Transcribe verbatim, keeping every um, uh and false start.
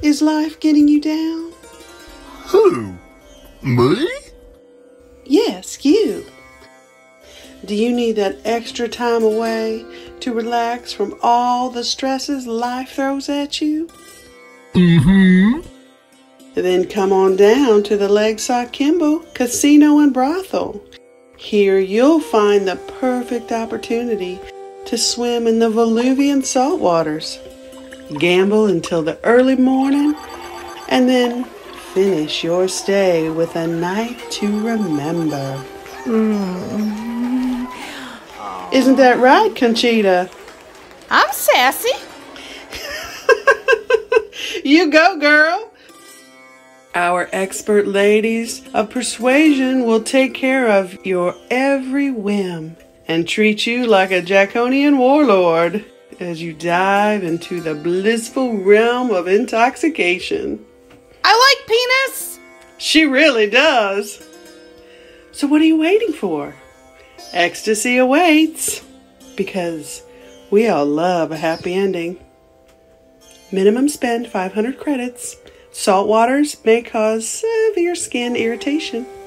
Is life getting you down? Who? Me? Yes, you. Do you need that extra time away to relax from all the stresses life throws at you? Mm-hmm. Then come on down to the Legsa'k Kimbo Casino and Brothel. Here you'll find the perfect opportunity to swim in the Voluvian salt waters, gamble until the early morning, and then finish your stay with a night to remember. Mm. Isn't that right, Conchita? I'm sassy. You go, girl. Our expert ladies of persuasion will take care of your every whim and treat you like a Jaconian warlord as you dive into the blissful realm of intoxication. I like penis! She really does. So what are you waiting for? Ecstasy awaits, because we all love a happy ending. Minimum spend five hundred credits. Salt waters may cause severe skin irritation.